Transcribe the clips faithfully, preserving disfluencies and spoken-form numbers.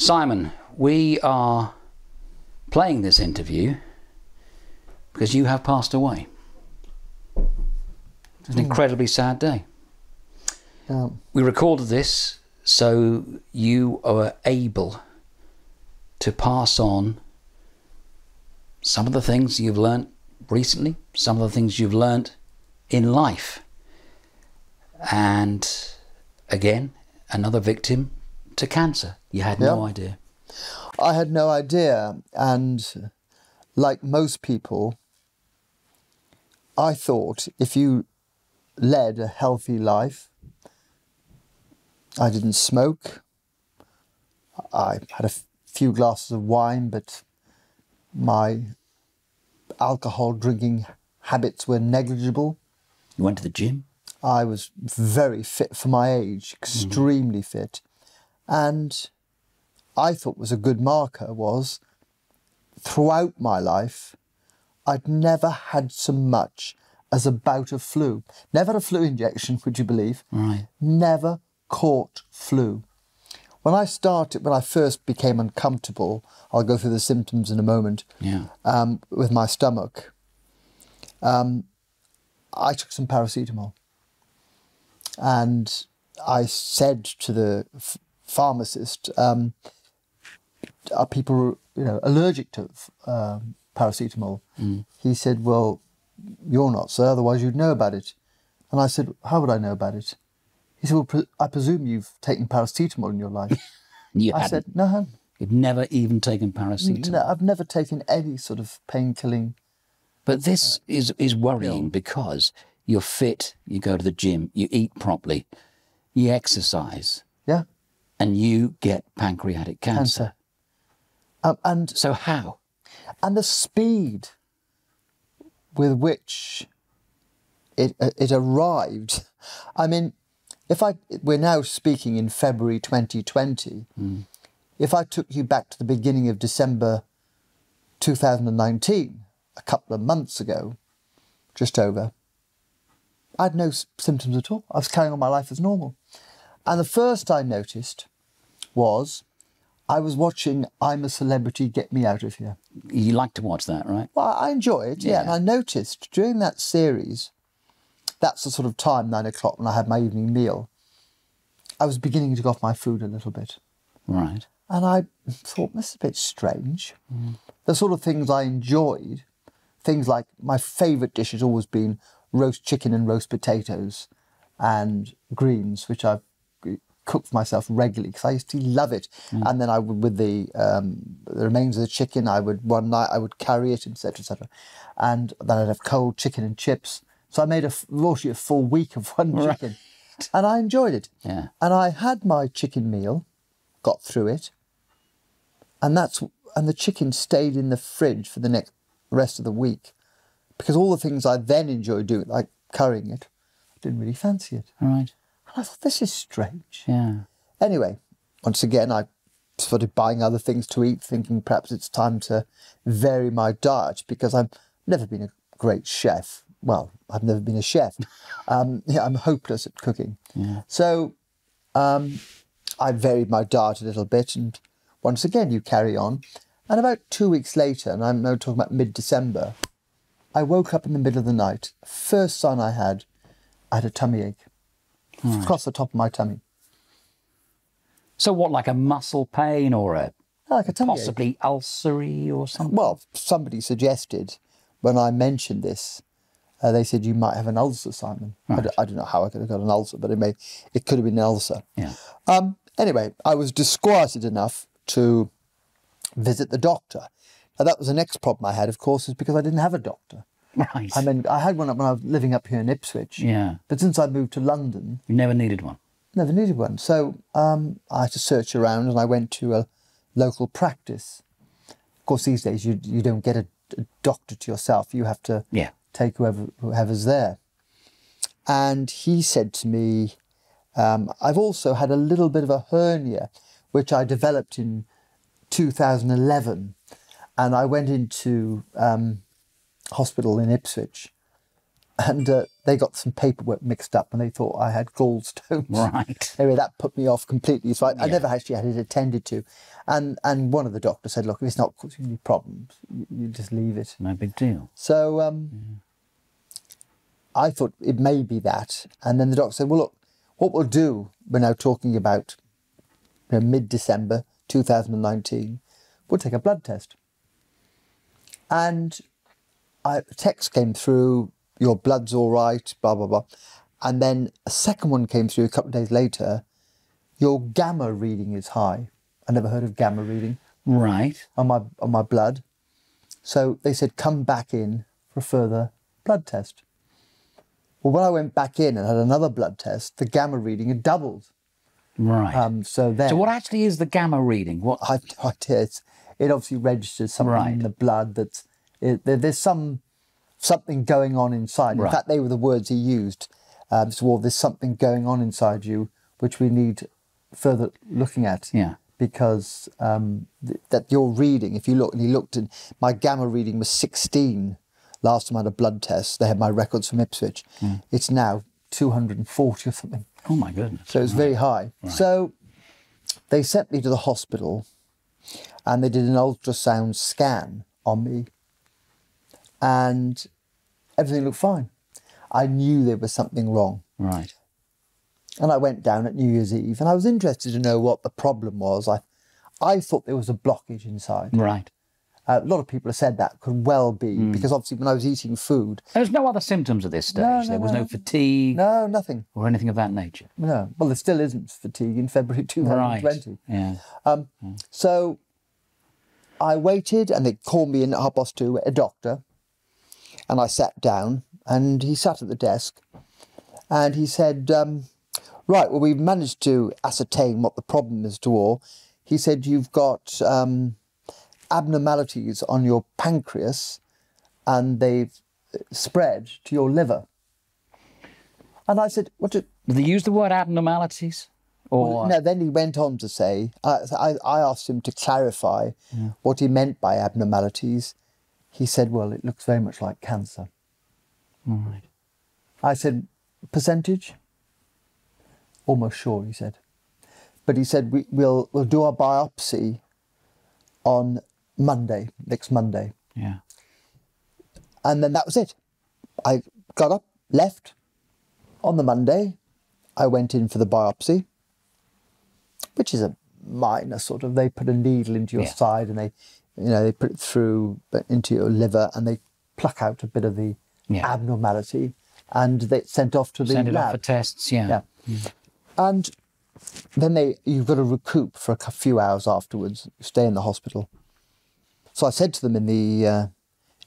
Simon, we are playing this interview because you have passed away. It's an mm. incredibly sad day. Yeah. We recorded this so you are able to pass on some of the things you've learnt recently, some of the things you've learnt in life. And again, another victim to cancer. You had no yep. idea. I had no idea. And like most people, I thought if you led a healthy life, I didn't smoke. I had a few glasses of wine, but my alcohol drinking habits were negligible. You went to the gym? I was very fit for my age, extremely mm. fit. And I thought was a good marker was throughout my life, I'd never had so much as a bout of flu. Never had a flu injection, would you believe? Right. Never caught flu. When I started, when I first became uncomfortable, I'll go through the symptoms in a moment, yeah. um, with my stomach, um, I took some paracetamol. And I said to the f pharmacist, um, are people, you know, allergic to uh, paracetamol? Mm. He said, well, you're not, sir, otherwise you'd know about it. And I said, how would I know about it? He said, well, pre I presume you've taken paracetamol in your life. you I hadn't. said, no, I hadn't. You've never even taken paracetamol? No, I've never taken any sort of pain-killing. But this uh, is, is worrying yeah. because you're fit, you go to the gym, you eat properly, you exercise. Yeah. And you get pancreatic cancer. cancer. Um, and so how? And the speed with which it, it arrived. I mean, if I, we're now speaking in February twenty twenty. Mm. If I took you back to the beginning of December two thousand nineteen, a couple of months ago, just over, I had no symptoms at all. I was carrying on my life as normal. And the first I noticed was I was watching I'm a Celebrity, Get Me Out of Here. You like to watch that, right? Well, I enjoy it, yeah. yeah. And I noticed during that series, that's the sort of time, nine o'clock, when I had my evening meal, I was beginning to go off my food a little bit. Right. And I thought, this is a bit strange. Mm. The sort of things I enjoyed, things like my favourite dish has always been roast chicken and roast potatoes and greens, which I've cooked for myself regularly because I used to love it. Mm. And then I would, with the, um, the remains of the chicken, I would one night I would carry it, et cetera, et cetera. And then I'd have cold chicken and chips. So I made a literally a full week of one right. chicken, and I enjoyed it. Yeah. And I had my chicken meal, got through it, and that's and the chicken stayed in the fridge for the next rest of the week. Because all the things I then enjoyed doing, like currying it, I didn't really fancy it. Right. And I thought, this is strange. Yeah. Anyway, once again, I started buying other things to eat, thinking perhaps it's time to vary my diet because I've never been a great chef. Well, I've never been a chef. Um, yeah, I'm hopeless at cooking. Yeah. So um, I varied my diet a little bit. And once again, you carry on. And about two weeks later, and I'm now talking about mid-December, I woke up in the middle of the night. First sign I had, I had a tummy ache right. across the top of my tummy. So what, like a muscle pain or a, like a tummy possibly ache. ulcery or something? Well, somebody suggested when I mentioned this, uh, they said you might have an ulcer, Simon. Right. I, don't, I don't know how I could have got an ulcer, but it may, it could have been an ulcer. Yeah. Um, anyway, I was disquieted enough to visit the doctor. And that was the next problem I had, of course, is because I didn't have a doctor. Right. I mean, I had one when I was living up here in Ipswich. Yeah. But since I moved to London... You never needed one? Never needed one. So um, I had to search around and I went to a local practice. Of course, these days you, you don't get a, a doctor to yourself. You have to yeah. take whoever, whoever's there. And he said to me, um, I've also had a little bit of a hernia, which I developed in two thousand eleven. And I went into um, hospital in Ipswich and uh, they got some paperwork mixed up and they thought I had gallstones. Right. Anyway, that put me off completely. So I, yeah. I never actually had it attended to. And and one of the doctors said, look, if it's not causing any problems, you just leave it. No big deal. So um, yeah. I thought it may be that. And then the doctor said, well, look, what we'll do, we're now talking about you know, mid-December two thousand nineteen, we'll take a blood test. And I, text came through, your blood's all right, blah, blah, blah. And then a second one came through a couple of days later, your gamma reading is high. I never heard of gamma reading. Right. On my, on my blood. So they said, come back in for a further blood test. Well, when I went back in and had another blood test, the gamma reading had doubled. Right. Um, so, then, so what actually is the gamma reading? What? I have no idea. It's, it obviously registers something right. in the blood that's... It, there, there's some something going on inside. In right. fact, they were the words he used. Um, so, well, there's something going on inside you, which we need further looking at. Yeah. Because um, th that your reading, if you look, and he looked, and my gamma reading was sixteen last time I had a blood test. They had my records from Ipswich. Mm. It's now two hundred forty or something. Oh, my goodness. So it's right. very high. Right. So they sent me to the hospital and they did an ultrasound scan on me. And everything looked fine. I knew there was something wrong. Right. And I went down at New Year's Eve and I was interested to know what the problem was. I, I thought there was a blockage inside. Right. Uh, a lot of people have said that could well be, mm. because obviously when I was eating food... There was no other symptoms at this stage? No, no, there was no, no fatigue? No, nothing. Or anything of that nature? No. Well, there still isn't fatigue in February two thousand twenty. Right, yeah. Um, yeah. So I waited and they called me in at half past two, a doctor. And I sat down and he sat at the desk and he said, um, right, well, we've managed to ascertain what the problem is to all. He said, you've got um, abnormalities on your pancreas and they've spread to your liver. And I said, what did... Did they use the word abnormalities? Or... Well, no, then he went on to say, uh, I, I asked him to clarify yeah. what he meant by abnormalities. He said, well, it looks very much like cancer. All right. I said, percentage? Almost sure, he said. But he said, we, we'll, we'll do our biopsy on Monday, next Monday. Yeah. And then that was it. I got up, left. On the Monday, I went in for the biopsy, which is a minor sort of, they put a needle into your yeah. side and they... You know, they put it through into your liver and they pluck out a bit of the yeah. abnormality and they sent off to the lab. Send it off for tests, yeah. yeah. Mm. And then they, you've got to recoup for a few hours afterwards, stay in the hospital. So I said to them in the uh,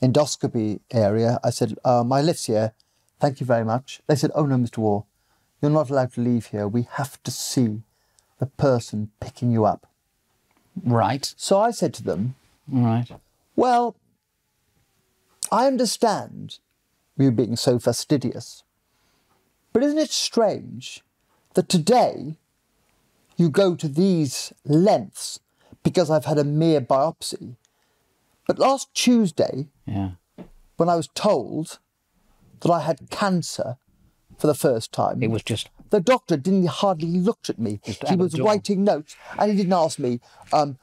endoscopy area, I said, uh, my lift's here, thank you very much. They said, oh no, Mister Warr, you're not allowed to leave here. We have to see the person picking you up. Right. So I said to them, right. Well, I understand you being so fastidious, but isn't it strange that today you go to these lengths because I've had a mere biopsy? But last Tuesday, yeah. when I was told that I had cancer for the first time, it was just the doctor didn't hardly looked at me. He was writing notes, and he didn't ask me. Um,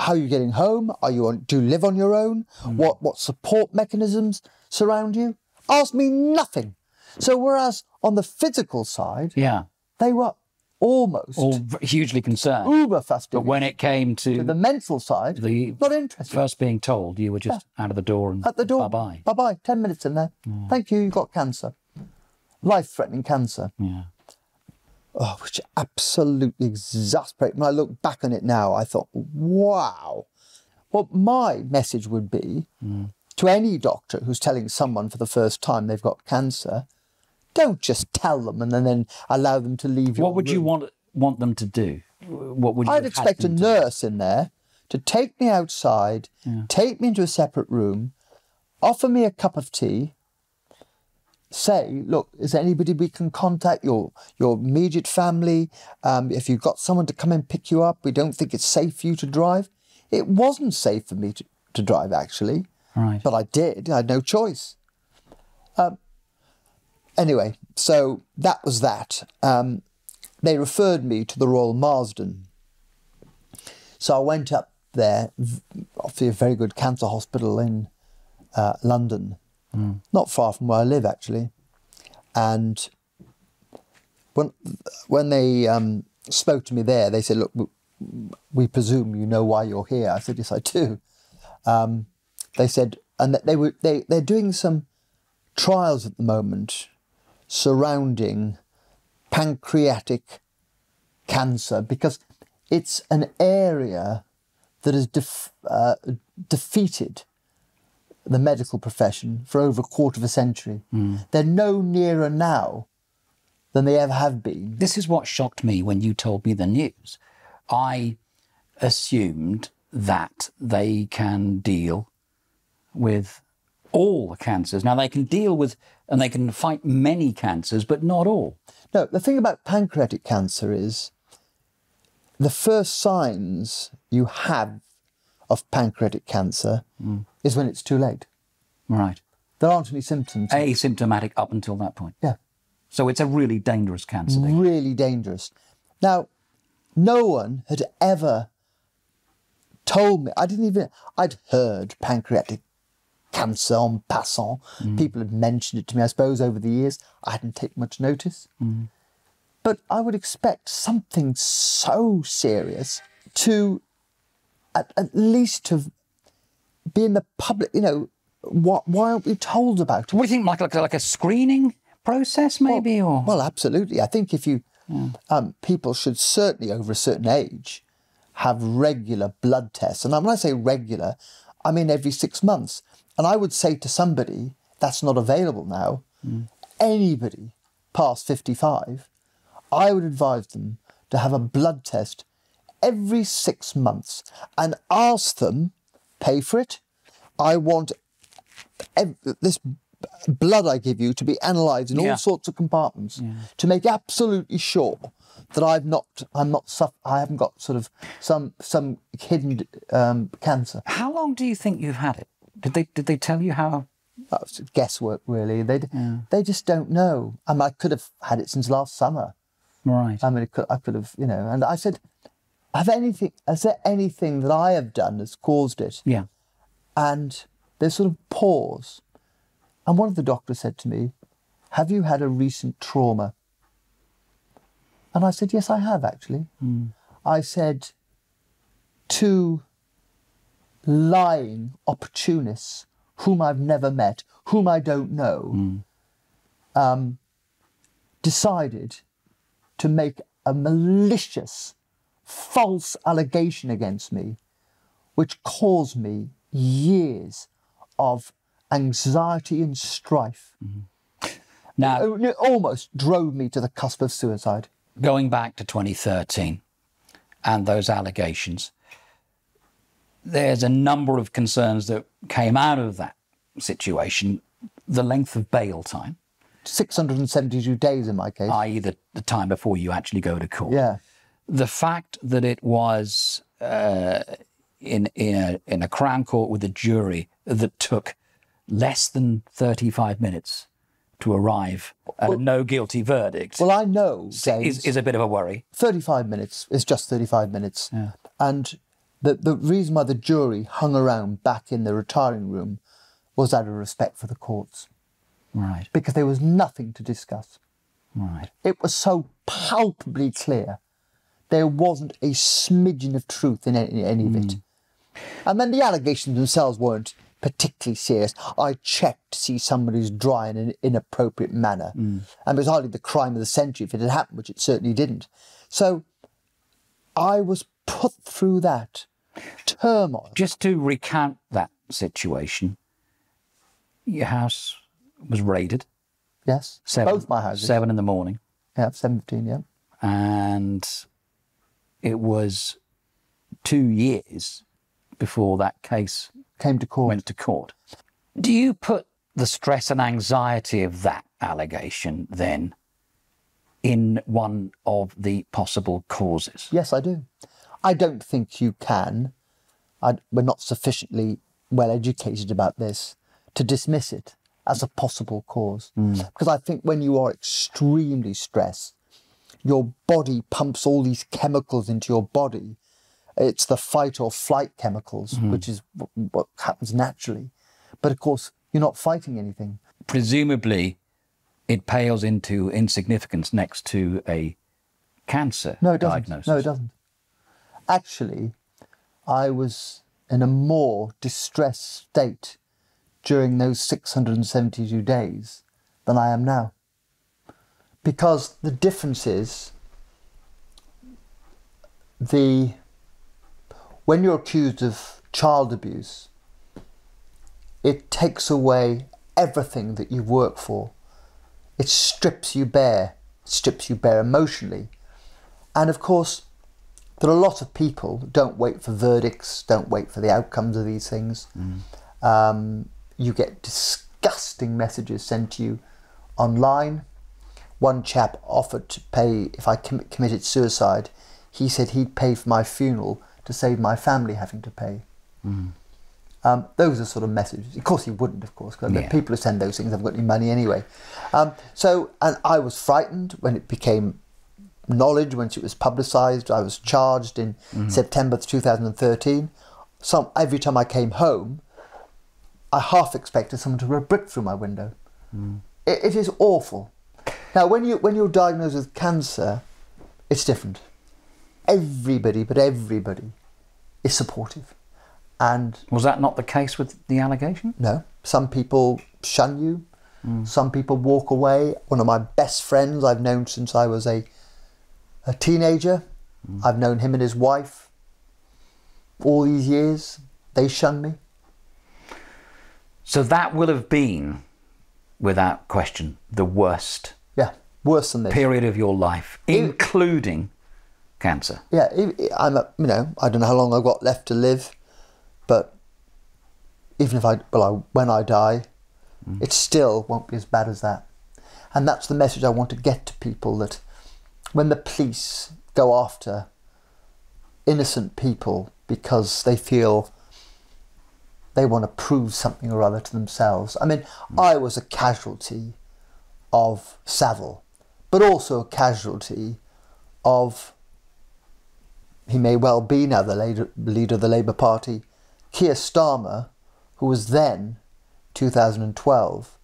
How are you getting home? Are you on, do you live on your own? Mm. What what support mechanisms surround you? Ask me nothing. So whereas on the physical side, yeah, they were almost all hugely concerned, uber fastidious. But when it came to, to the mental side, the not interested. First being told, you were just yeah. out of the door and at the door, bye bye, bye bye. Ten minutes in there. Mm. Thank you. You got cancer, life-threatening cancer. Yeah. Oh, which absolutely exasperated. When I look back on it now, I thought, wow. Well, my message would be mm. to any doctor who's telling someone for the first time they've got cancer, don't just tell them and then, then allow them to leave your room. What would you want, want them to do? What would you I'd expect a nurse in there to take me outside, yeah. take me into a separate room, offer me a cup of tea, say, look, is there anybody we can contact, your your immediate family? Um, if you've got someone to come and pick you up, we don't think it's safe for you to drive. It wasn't safe for me to, to drive, actually. Right. But I did. I had no choice. Um, Anyway, so that was that. Um, they referred me to the Royal Marsden. So I went up there, obviously a very good cancer hospital in uh, London, mm. not far from where I live, actually. And when, when they um, spoke to me there, they said, look, we, we presume you know why you're here. I said, yes, I do. Um, they said, and that they were, they, they're doing some trials at the moment surrounding pancreatic cancer, because it's an area that has def uh, defeated the medical profession for over a quarter of a century. Mm. They're no nearer now than they ever have been. This is what shocked me when you told me the news. I assumed that they can deal with all the cancers. Now, they can deal with and they can fight many cancers, but not all. No, the thing about pancreatic cancer is the first signs you have of pancreatic cancer mm. is when it's too late. Right. There aren't any symptoms. Asymptomatic up until that point. Yeah. So it's a really dangerous cancer. Really dangerous. Now, no one had ever told me. I didn't even... I'd heard pancreatic cancer en passant. Mm. People had mentioned it to me, I suppose, over the years. I hadn't taken much notice. Mm. But I would expect something so serious to at, at least to be in the public, you know, what, why aren't we told about it? What do you think, Michael, like, like a screening process maybe? Well, or? Well, absolutely. I think if you, yeah. um, people should certainly over a certain age have regular blood tests. And when I say regular, I mean every six months. And I would say to somebody, that's not available now, mm. anybody past fifty-five, I would advise them to have a blood test every six months and ask them, pay for it. I want this blood I give you to be analysed in yeah. all sorts of compartments yeah. to make absolutely sure that I've not, I'm not, suff I haven't got sort of some some hidden um, cancer. How long do you think you've had it? Did they did they tell you how? That was guesswork, really. They yeah. they just don't know. I mean, I could have had it since last summer. Right. I mean, it could, I could have, you know. And I said, "Have anything? Is there anything that I have done that's caused it?" Yeah. And there's sort of pause. And one of the doctors said to me, "Have you had a recent trauma?" And I said, "Yes, I have actually." Mm. I said, "Two lying opportunists whom I've never met, whom I don't know, mm. um, decided to make a malicious, false allegation against me, which caused me years of anxiety and strife. Mm. Now, it almost drove me to the cusp of suicide." Going back to twenty thirteen and those allegations, there's a number of concerns that came out of that situation. The length of bail time. six hundred seventy-two days in my case. that is the, the time before you actually go to court. Yeah. The fact that it was uh, in, in, a, in a Crown Court with a jury that took less than thirty-five minutes to arrive at well, a no guilty verdict. Well, I know, James, is, is a bit of a worry. thirty-five minutes is just thirty-five minutes. Yeah. And the, the reason why the jury hung around back in the retiring room was out of respect for the courts. Right. Because there was nothing to discuss. Right. It was so palpably clear. There wasn't a smidgen of truth in any, any mm. of it. And then the allegations themselves weren't particularly serious. I checked to see somebody who's dry in an inappropriate manner. Mm. And it was hardly the crime of the century if it had happened, which it certainly didn't. So I was put through that turmoil. Just to recount that situation, your house was raided. Yes, seven, both my houses. Seven in the morning. Yeah, seventeen, yeah. And it was two years before that case came to court. Went to court. Do you put the stress and anxiety of that allegation then in one of the possible causes? Yes, I do. I don't think you can. I, we're not sufficiently well educated about this to dismiss it as a possible cause. Mm. Because I think when you are extremely stressed, your body pumps all these chemicals into your body. It's the fight or flight chemicals, mm. which is what happens naturally. But of course, you're not fighting anything. Presumably, it pales into insignificance next to a cancer no, it diagnosis. No, it doesn't. Actually, I was in a more distressed state during those six hundred seventy-two days than I am now. Because the difference is, the, when you're accused of child abuse, it takes away everything that you've worked for. It strips you bare, it strips you bare emotionally. And of course, there are a lot of people who don't wait for verdicts, don't wait for the outcomes of these things. Mm. Um, you get disgusting messages sent to you online. One chap offered to pay, if I com- committed suicide, he said he'd pay for my funeral to save my family having to pay. Mm. Um, those are sort of messages. Of course he wouldn't, of course, because yeah. people who send those things haven't got any money anyway. Um, so, and I was frightened when it became knowledge, once it was publicised. I was charged in mm. September two thousand thirteen. Some, every time I came home, I half expected someone to throw a brick through my window. Mm. It, it is awful. Now, when, you, when you're diagnosed with cancer, it's different. Everybody, but everybody, is supportive. And was that not the case with the allegation? No. Some people shun you. Mm. Some people walk away. One of my best friends I've known since I was a, a teenager. Mm. I've known him and his wife all these years. They shun me. So that will have been, without question, the worst. Yeah, worse than this. Period of your life, including In, cancer. Yeah, I'm. A, you know, I don't know how long I've got left to live. But even if I, well, I, when I die, mm. it still won't be as bad as that. And that's the message I want to get to people, that when the police go after innocent people because they feel they want to prove something or other to themselves. I mean, mm. I was a casualty of Savile, but also a casualty of, he may well be now the leader, leader of the Labour Party, Keir Starmer, who was then, two thousand twelve,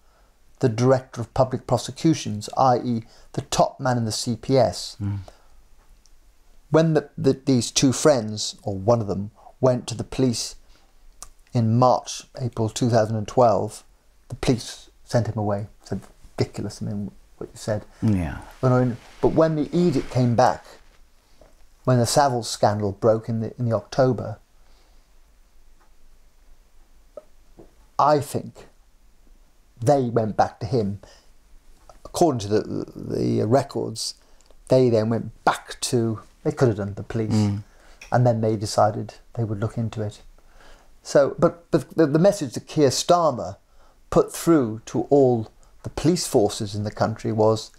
the Director of Public Prosecutions, that is the top man in the C P S. Mm. When the, the, these two friends, or one of them, went to the police in March, April two thousand twelve, the police sent him away. It's ridiculous, I mean, what you said. Yeah. But when the edict came back, when the Savile scandal broke in the, in the October, I think they went back to him. According to the, the records, they then went back to, they could have done the police, mm. and then they decided they would look into it. So, but, but the, the message that Keir Starmer put through to all the police forces in the country was,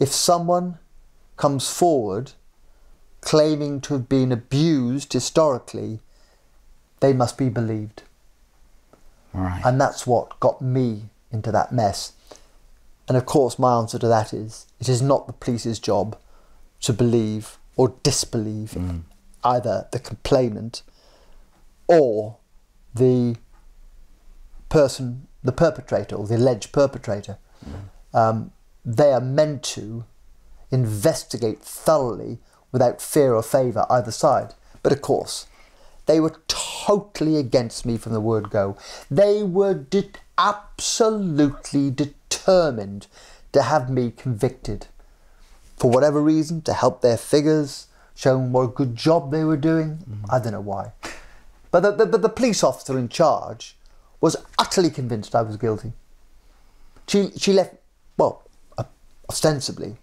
if someone comes forward claiming to have been abused historically, they must be believed. Right. And that's what got me into that mess. And of course, my answer to that is, it is not the police's job to believe or disbelieve mm. either the complainant or the person, the perpetrator or the alleged perpetrator. Mm. Um, they are meant to investigate thoroughly without fear or favour either side. But of course, they were totally against me from the word go. They were de absolutely determined to have me convicted. For whatever reason, to help their figures, showing what a good job they were doing. Mm. I don't know why. But the, the, the police officer in charge was utterly convinced I was guilty. She, she left, well, ostensibly,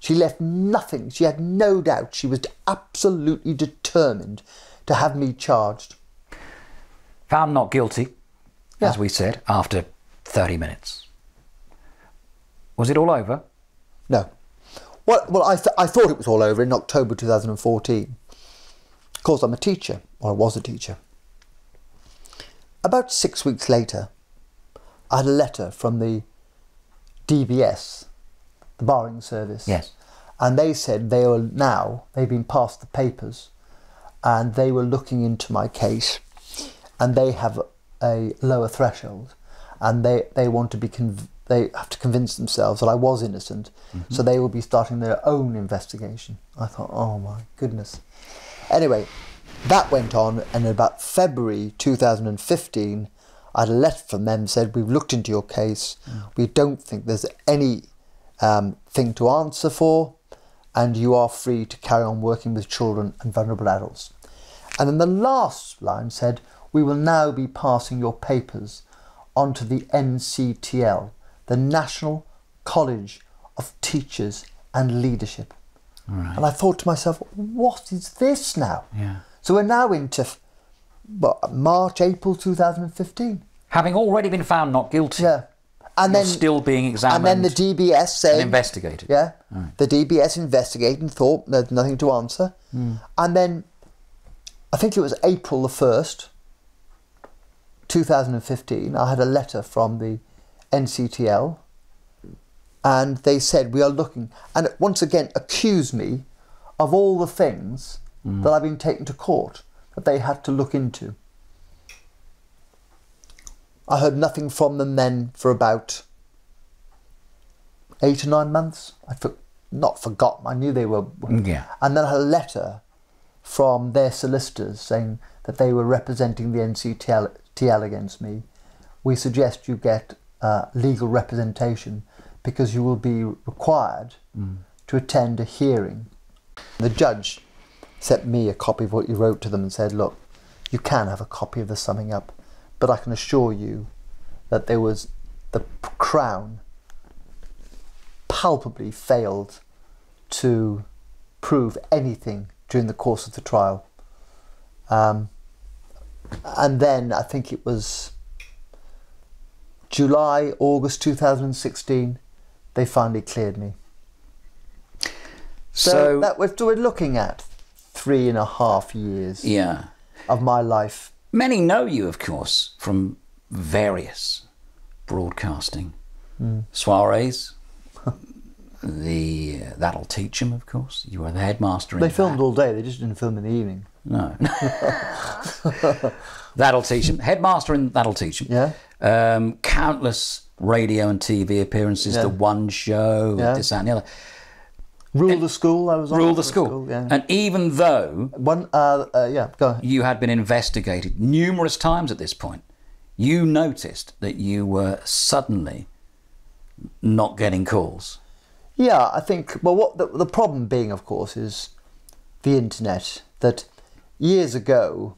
she left nothing. She had no doubt. She was absolutely determined to have me charged. Found not guilty, yeah. as we said, after thirty minutes. Was it all over? No. Well, well I, th I thought it was all over in October two thousand fourteen. Of course, I'm a teacher, or I was a teacher. About six weeks later, I had a letter from the D B S, the barring service. Yes. And they said they were now, they've been passed the papers, and they were looking into my case, and they have a lower threshold, and they, they want to be, conv they have to convince themselves that I was innocent, mm-hmm. so they will be starting their own investigation. I thought, oh my goodness. Anyway, that went on, and in about February two thousand fifteen, I had a letter from them, said, we've looked into your case, mm. we don't think there's any um, thing to answer for, and you are free to carry on working with children and vulnerable adults. And then the last line said, we will now be passing your papers onto the N C T L, the National College of Teachers and Leadership. Right. And I thought to myself, what is this now? Yeah. So we're now into but March, April two thousand fifteen. Having already been found not guilty. Yeah. And then still being examined. And then the D B S said... And investigated. Yeah. Right. The D B S investigated and thought there's nothing to answer. Mm. And then I think it was April the first, two thousand fifteen, I had a letter from the N C T L, and they said, we are looking... And once again, accused me of all the things mm. that I've been taken to court that they had to look into. I heard nothing from them then for about eight or nine months. I for, not forgotten. I knew they were... Yeah. And then I had a letter from their solicitors saying that they were representing the N C T L against me. We suggest you get uh, legal representation because you will be required mm. to attend a hearing. The judge sent me a copy of what you wrote to them and said, look, you can have a copy of the summing up, but I can assure you that there was the Crown palpably failed to prove anything during the course of the trial. Um, and then I think it was July, August two thousand sixteen, they finally cleared me. So, so that we're, we're looking at three and a half years yeah. of my life. Many know you, of course, from various broadcasting mm. soirees. the uh, That'll Teach Them, of course. You were the headmaster in They filmed that. all day. They just didn't film in the evening. No. That'll Teach Them. Headmaster in That'll Teach Them. Yeah. Um, countless radio and T V appearances. Yeah. The One Show. Yeah. This, that and the other. Rule and, the School, I was on. Rule the School. school yeah. And even though... One, uh, uh, yeah, go ahead. You had been investigated numerous times at this point. You noticed that you were suddenly not getting calls. Yeah, I think... Well, what the, the problem being, of course, is the internet. That years ago,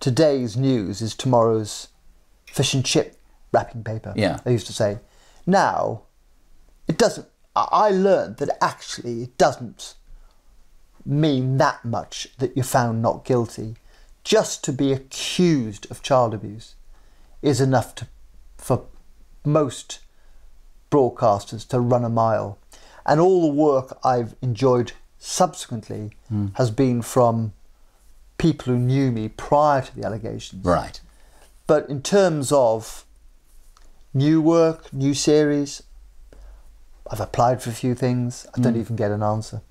today's news is tomorrow's fish and chip wrapping paper. Yeah. They used to say. Now, it doesn't... I learned that actually it doesn't mean that much that you're found not guilty. Just to be accused of child abuse is enough to, for most broadcasters to run a mile. And all the work I've enjoyed subsequently mm. has been from people who knew me prior to the allegations. Right. But in terms of new work, new series... I've applied for a few things. I don't mm. even get an answer.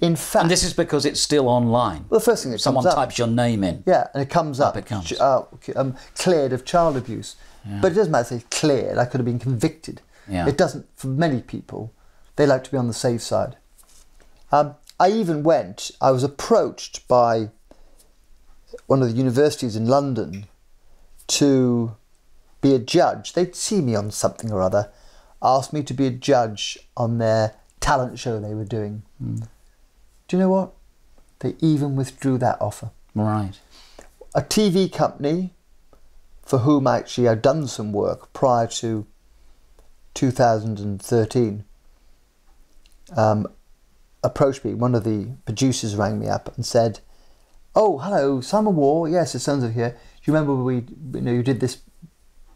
In fact... And this is because it's still online. Well, the first thing that Someone comes up... Someone types your name in. Yeah, and it comes up. Up it comes. Uh, um, cleared of child abuse. Yeah. But it doesn't matter if it's cleared. I could have been convicted. Yeah. It doesn't... For many people, they like to be on the safe side. Um, I even went... I was approached by one of the universities in London to be a judge. They'd see me on something or other. Asked me to be a judge on their talent show they were doing. Mm. Do you know what? They even withdrew that offer. Right. A T V company for whom actually I'd done some work prior to two thousand thirteen um, approached me. One of the producers rang me up and said, oh, hello, Simon Warr. Yes, his son's over here. Do you remember we, you know, you did this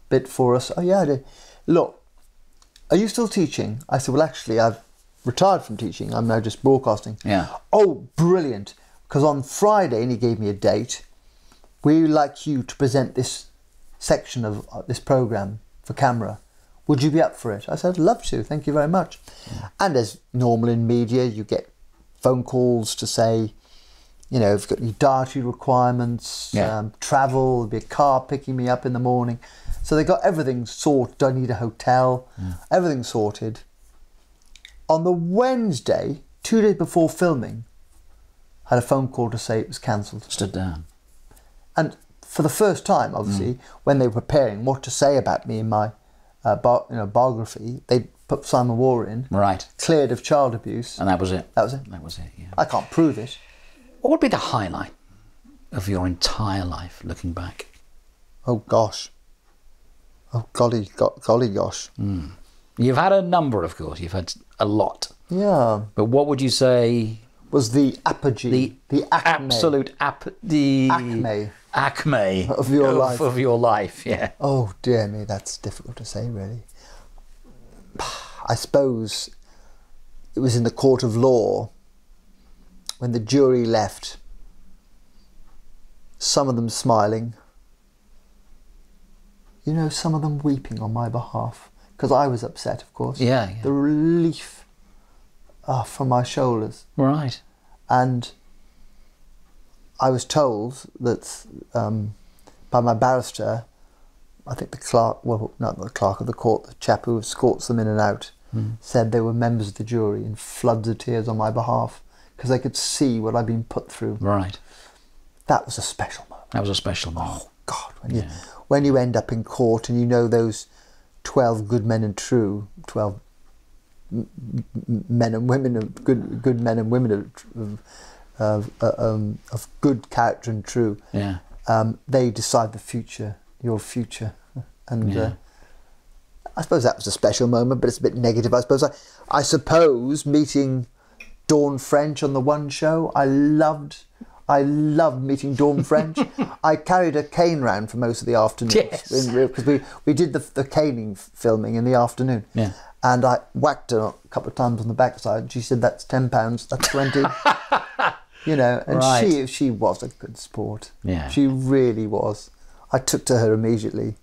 bit for us? Oh, yeah, I did. Look, are you still teaching? I said, well, actually, I've retired from teaching. I'm now just broadcasting. Yeah. Oh, brilliant. Because on Friday, and he gave me a date, we would like you to present this section of this programme for camera. Would you be up for it? I said, I'd love to, thank you very much. Mm. And as normal in media, you get phone calls to say, you know, I've got your dietary requirements, yeah. um, travel, there'll be a car picking me up in the morning. So they got everything sorted. I need a hotel, mm. everything sorted. On the Wednesday, two days before filming, I had a phone call to say it was cancelled. Stood down. And for the first time, obviously, mm. when they were preparing what to say about me in my Uh, bar, you know, biography, they put Simon Warr in. Right. Cleared of child abuse. And that was it. That was it. That was it, yeah. I can't prove it. What would be the highlight of your entire life, looking back? Oh, gosh. Oh, golly, go, golly gosh. Mm. You've had a number, of course. You've had a lot. Yeah. But what would you say was the apogee? The, the acme. Absolute ap the acme. Acme of your of, life. Of your life, yeah. Oh dear me, that's difficult to say, really. I suppose it was in the court of law when the jury left. Some of them smiling, you know, some of them weeping on my behalf because I was upset, of course. Yeah. yeah. The relief uh, from my shoulders. Right. And I was told that um, by my barrister, I think the clerk, well, not the clerk of the court, the chap who escorts them in and out, mm. said they were members of the jury in floods of tears on my behalf because they could see what I'd been put through. Right. That was a special moment. That was a special moment. Oh, God. When, yeah. you, when you end up in court and you know those twelve good men and true, twelve men and women, of good, good men and women of... of Of, uh, um, of good character and true, yeah. um, they decide the future, your future, and yeah. uh, I suppose that was a special moment, but it's a bit negative, I suppose. I, I suppose meeting Dawn French on The One Show, I loved, I loved meeting Dawn French. I carried a cane round for most of the afternoon, because yes. we, we did the, the caning filming in the afternoon. Yeah. And I whacked her a couple of times on the backside. She said, that's ten pounds, that's twenty. You know, and right. she she was a good sport. Yeah. She really was. I took to her immediately.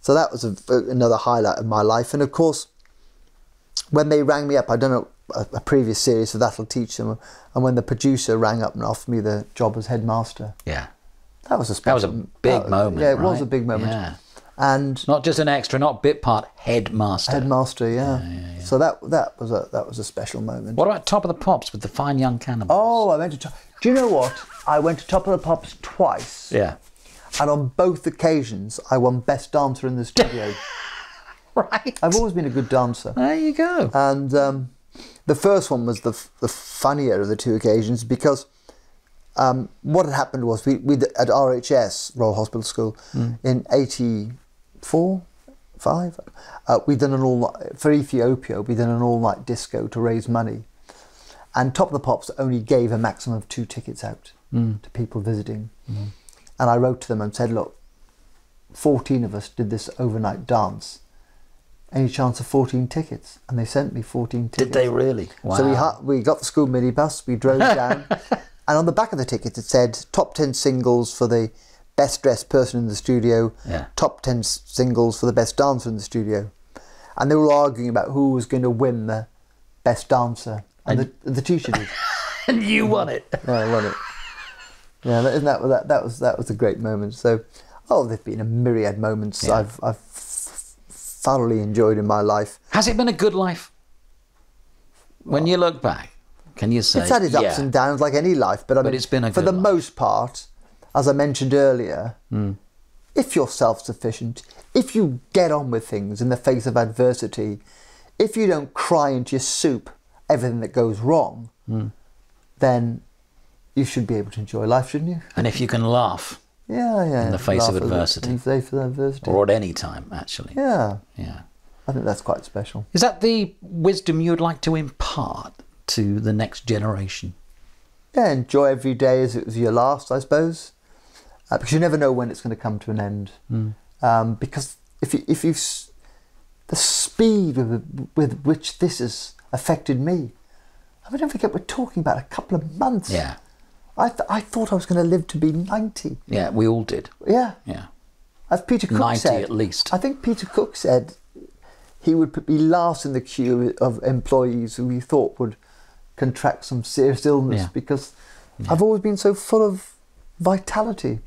So that was a, another highlight of my life. And of course, when they rang me up, I don't know, a, a previous series of That'll Teach Them, and when the producer rang up and offered me the job as headmaster. Yeah. That was a special... That was a big that, moment, Yeah, it right? was a big moment. Yeah. And... Not just an extra, not bit part, headmaster. Headmaster, yeah. yeah, yeah, yeah. So that that was a that was a special moment. What about Top of the Pops with the Fine Young Cannibals? Oh, I went to... Top, do you know what? I went to Top of the Pops twice. Yeah. And on both occasions, I won Best Dancer in the Studio. Right. I've always been a good dancer. There you go. And um, the first one was the, the funnier of the two occasions because... Um, what had happened was we, we at R H S, Royal Hospital School, mm. in eighty-four, five, uh, we'd done an all night, for Ethiopia, we'd done an all night disco to raise money. And Top of the Pops only gave a maximum of two tickets out mm. to people visiting. Mm. And I wrote to them and said, look, fourteen of us did this overnight dance. Any chance of fourteen tickets? And they sent me fourteen tickets. Did they really? Wow. So we, we got the school minibus, we drove down. And on the back of the ticket, it said top ten singles for the best dressed person in the studio, yeah. top ten singles for the best dancer in the studio. And they were arguing about who was going to win the best dancer. And, and the, the teacher did. And you won it. Yeah, I won it. Yeah, that, that, that, that, was, that was a great moment. So, oh, there have been a myriad moments yeah. I've, I've thoroughly enjoyed in my life. Has it been a good life? When well, you look back? Can you say? It's had its yeah. ups and downs like any life, but, I but mean, it's been a for the life. most part, as I mentioned earlier, mm. if you're self-sufficient, if you get on with things in the face of adversity, if you don't cry into your soup everything that goes wrong, mm. then you should be able to enjoy life, shouldn't you? And if you can laugh yeah, yeah, in the face of adversity. In the face of adversity. Or at any time, actually. Yeah. Yeah. I think that's quite special. Is that the wisdom you would like to impart to the next generation? Yeah, enjoy every day as it was your last, I suppose, uh, because you never know when it's going to come to an end. Mm. Um, because if you, if you, the speed with, with which this has affected me, I mean, don't forget we're talking about a couple of months. Yeah, I th I thought I was going to live to be ninety. Yeah, we all did. Yeah, yeah. As Peter Cook ninety said, at least. I think Peter Cook said he would be last in the queue of employees who he thought would contract some serious illness, yeah. because yeah. I've always been so full of vitality.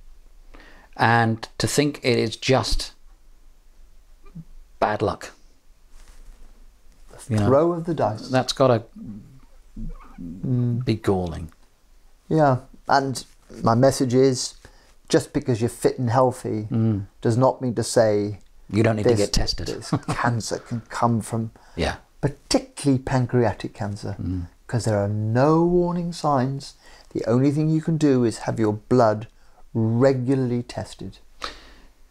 And to think it is just bad luck. The throw you know, of the dice. That's got to mm. be galling. Yeah, and my message is, just because you're fit and healthy mm. does not mean to say you don't need this, to get tested. This cancer can come from yeah. particularly pancreatic cancer, because mm. there are no warning signs. The only thing you can do is have your blood regularly tested.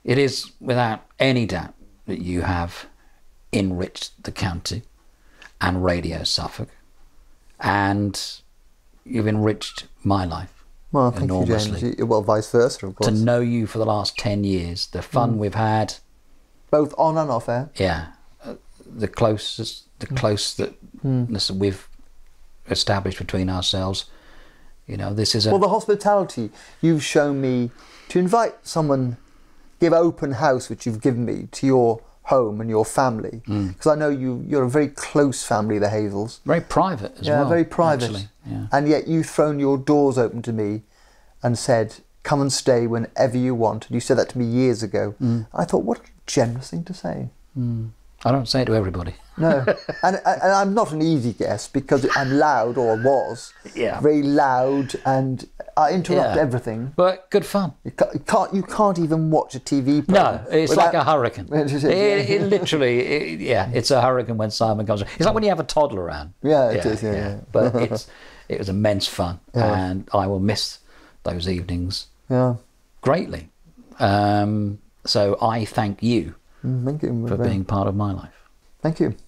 It is without any doubt that you have enriched the county and Radio Suffolk, and you've enriched my life. Well, thank you, James. Well, vice versa, of course. To know you for the last ten years, the fun mm. we've had. Both on and off air. Yeah. Uh, the closest, the mm. close that mm. we've established between ourselves. You know, this is a... Well, the hospitality you've shown me to invite someone, give open house, which you've given me, to your home and your family. Because mm. I know you, you're a very close family, the Hazels. Very private as yeah, well. Yeah, very private. Actually. Yeah. And yet you've thrown your doors open to me and said, come and stay whenever you want. And you said that to me years ago. Mm. I thought, what a generous thing to say. Mm. I don't say it to everybody. No. and, and I'm not an easy guest, because I'm loud, or was. Yeah. Very loud, and I interrupt yeah. everything. But good fun. You can't, you can't even watch a T V program. No, it's without, like a hurricane. it, it literally, it, yeah, it's a hurricane when Simon comes around. It's like when you have a toddler around. Yeah, it yeah, is, yeah. yeah. yeah. But it's... It was immense fun, yeah. and I will miss those evenings yeah. greatly. Um, so I thank you, thank you for being part of my life. Thank you.